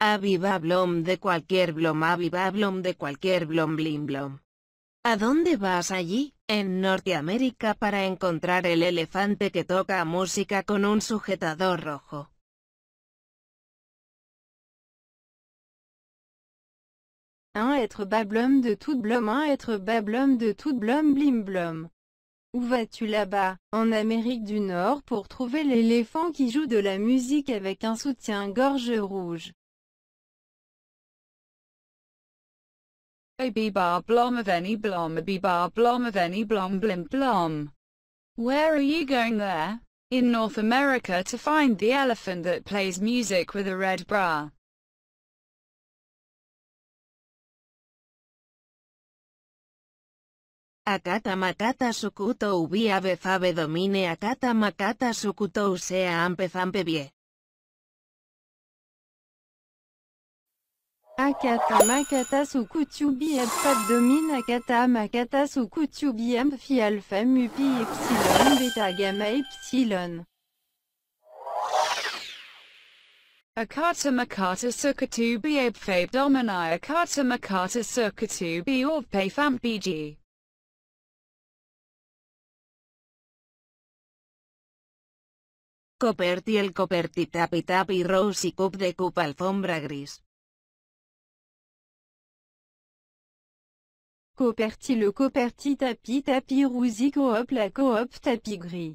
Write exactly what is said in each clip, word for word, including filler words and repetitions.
Aviva Blom de cualquier Blom, Aviva Blom de cualquier Blom, Blim Blom. ¿A dónde vas allí, en Norteamérica, para encontrar el elefante que toca música con un sujetador rojo? un Être Bablom de toute Blom, un Être Bablom de toute Blom, Blim Blom. Où vas-tu là-bas, en Amérique du Nord, pour trouver l'éléphant qui joue de la musique avec un soutien-gorge rouge? Abibar blom of any blom, abibar blom of any blom, blim blom. Where are you going there? In North America to find the elephant that plays music with a red bra. Akata makata sukuto ubi ave fave domine, akata makata sukuto sea ampe fampe bie. Akata makata sukutubi ab fab domine, akata makata sukutubi amp fi alfa mu pi epsilon beta gamma epsilon. Akata makata sukutubi ab fab domini, akata makata sukutubi orb pay famp bg. Coperti el coperti tapi tapi rosy cup de cup alfombra gris. Coperti le coperti tapi tapi rosy coop la coop tapi gris.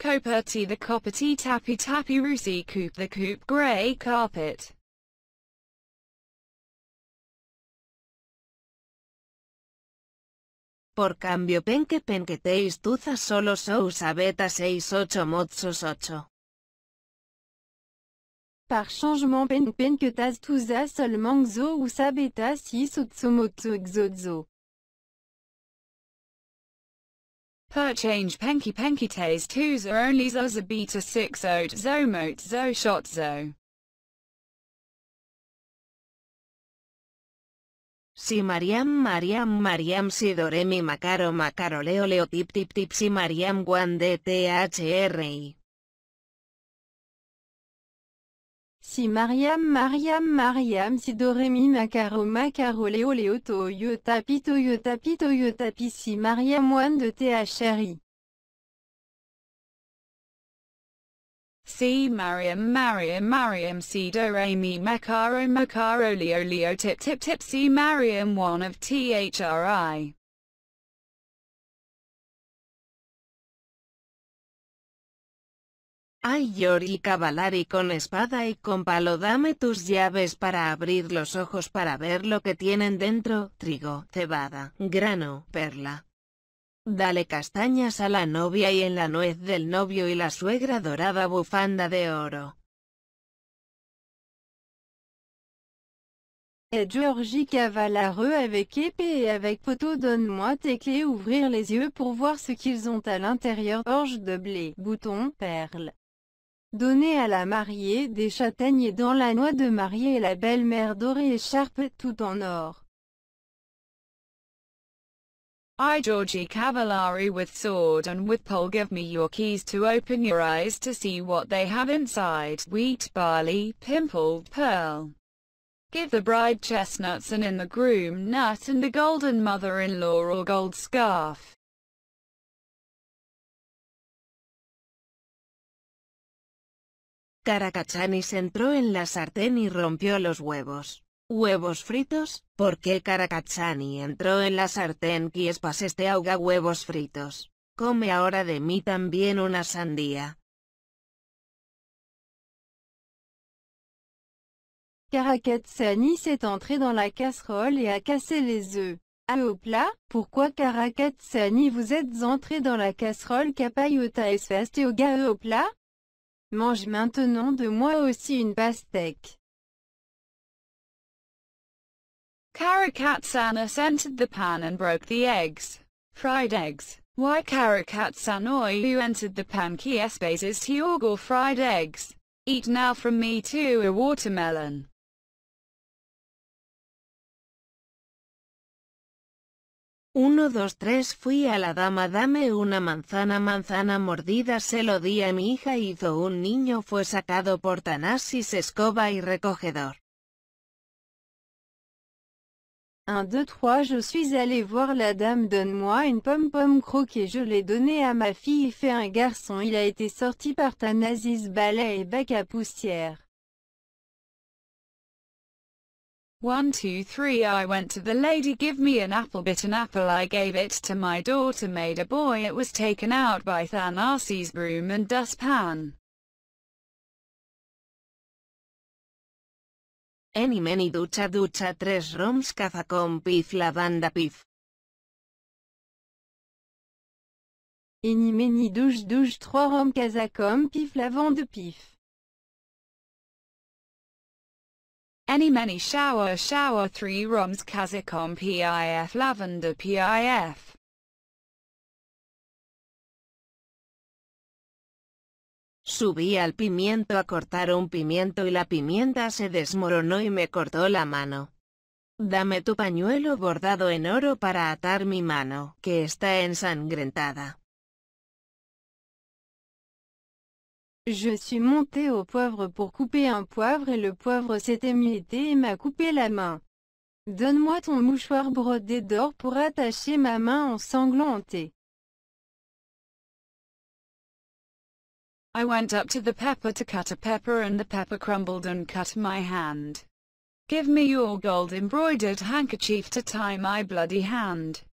Coperti the coperti tapi tapi rosy coupe the coupe grey carpet. Por cambio penque penque teis tuzas solo sousa beta seis ocho mozos ocho. Par changement pen penque tas tuzas seulement zo usa beta six otso motso exozo. Per change penki penki teis tuza only zoza beta six otso motso shotzo. Si Mariam Mariam Mariam si doremi macaro macaro leo leo tip tip tip si Mariam guande thri. Si Mariam Mariam Mariam si doremi macaro macaro leo leo toyo tapi toyo tapi toyo tapi si Mariam guande thri. Si Mariam Mariam Mariam si do re mi macaro macaro leo leo tip tip tip si Mariam one of thri. Ay Yori Cavallari con espada y con palo, dame tus llaves para abrir los ojos para ver lo que tienen dentro, trigo, cebada, grano, perla. Dale castañas a la novia y en la nuez del novio y la suegra dorada bufanda de oro. Et Georgie Cavallareux avec épée et avec poteau, donne-moi tes clés, ouvrir les yeux pour voir ce qu'ils ont à l'intérieur, orge de blé, bouton, perle. Donner à la mariée des châtaignes et dans la noix de mariée et la belle-mère dorée écharpe tout en or. I Georgie Cavallari with sword and with pole, give me your keys to open your eyes to see what they have inside, wheat, barley, pimpled pearl. Give the bride chestnuts and in the groom nut and the golden mother-in-law or gold scarf. Caracachanis entró en la sartén y rompió los huevos. Huevos fritos, porque Caracachani entró en la sartén y espaseste auga huevos fritos. Come ahora de mí también una sandía. Caracachani s'est entré dans la casserole et a cassé les œufs. Ah au plat, pourquoi Caracachani vous êtes entré dans la casserole capayota es feste auga au plat? Mange maintenant de moi aussi une pastèque. Caracatsanis entered the pan and broke the eggs. Fried eggs. Why Caracatsanoi you entered the pan qui espaces to orgle fried eggs. Eat now from me too a watermelon. uno, dos, tres Fui a la dama, dame una manzana, manzana mordida, se lo di a mi hija, hizo un niño, fue sacado por Thanasis, escoba y recogedor. un, deux, trois Je suis allé voir la dame, donne-moi une pomme-pomme croquée, je l'ai donnée à ma fille, fait un garçon, il a été sorti par Thanasis, balai et bac à poussière. one, two, three I went to the lady, give me an apple, bit an apple, I gave it to my daughter, made a boy, it was taken out by Thanasis, broom and dustpan. Any many ducha ducha tres roms cafacón pif lavanda pif. Any many douche douche trois roms casacom pif lavande pif. Any many shower shower three roms kazakon pif lavender pif. Subí al pimiento a cortar un pimiento y la pimienta se desmoronó y me cortó la mano. Dame tu pañuelo bordado en oro para atar mi mano, que está ensangrentada. Je suis monté au poivre pour couper un poivre et le poivre s'est émietté et m'a coupé la main. Donne-moi ton mouchoir brodé d'or pour attacher ma main ensanglantée. I went up to the pepper to cut a pepper and the pepper crumbled and cut my hand. Give me your gold embroidered handkerchief to tie my bloody hand.